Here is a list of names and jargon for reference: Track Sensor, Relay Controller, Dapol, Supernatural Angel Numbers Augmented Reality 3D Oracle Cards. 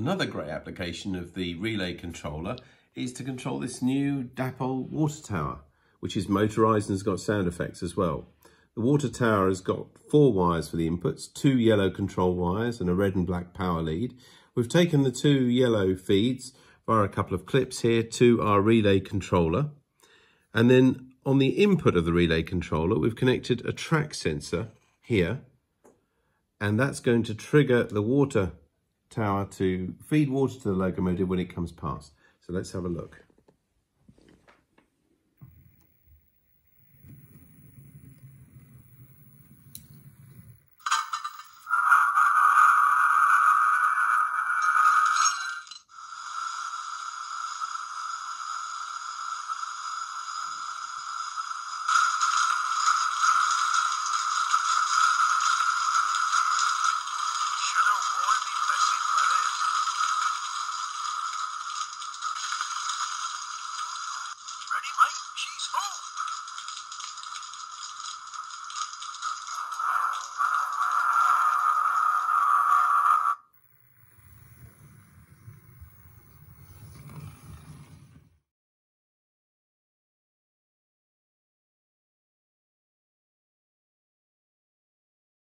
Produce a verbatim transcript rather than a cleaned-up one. Another great application of the relay controller is to control this new Dapol water tower, which is motorized and has got sound effects as well. The water tower has got four wires for the inputs, two yellow control wires and a red and black power lead. We've taken the two yellow feeds via a couple of clips here to our relay controller. And then on the input of the relay controller, we've connected a track sensor here, and that's going to trigger the water tower to feed water to the locomotive when it comes past. So let's have a look. Ready, mate? She's home.